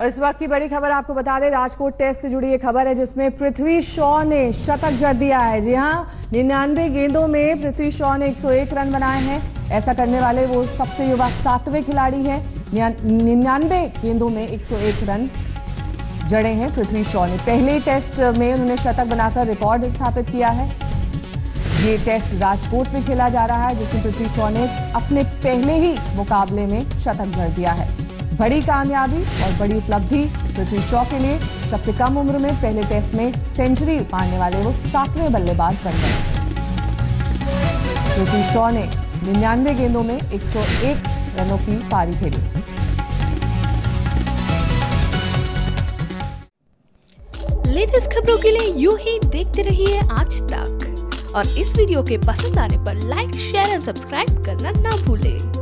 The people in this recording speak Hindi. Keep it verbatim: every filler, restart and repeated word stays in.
और इस वक्त की बड़ी खबर आपको बता दें, राजकोट टेस्ट से जुड़ी ये खबर है जिसमें पृथ्वी शॉ ने शतक जड़ दिया है। जी हाँ, निन्यानवे गेंदों में पृथ्वी शॉ ने एक सौ एक रन बनाए हैं। ऐसा करने वाले वो सबसे युवा सातवें खिलाड़ी हैं। निन्यानवे गेंदों में एक सौ एक रन जड़े हैं पृथ्वी शॉ ने। पहले टेस्ट में उन्होंने शतक बनाकर रिकॉर्ड स्थापित किया है। ये टेस्ट राजकोट में खेला जा रहा है जिसमें पृथ्वी शॉ ने अपने पहले ही मुकाबले में शतक जड़ दिया है। बड़ी कामयाबी और बड़ी उपलब्धि पृथ्वी शॉ के लिए। सबसे कम उम्र में पहले टेस्ट में सेंचुरी मारने वाले वो सातवें बल्लेबाज बन गए। पृथ्वी शॉ ने निन्यानवे गेंदों में एक सौ एक रनों की पारी खेली। लेटेस्ट खबरों के लिए यूं ही देखते रहिए आज तक, और इस वीडियो के पसंद आने पर लाइक, शेयर और सब्सक्राइब करना ना भूलें।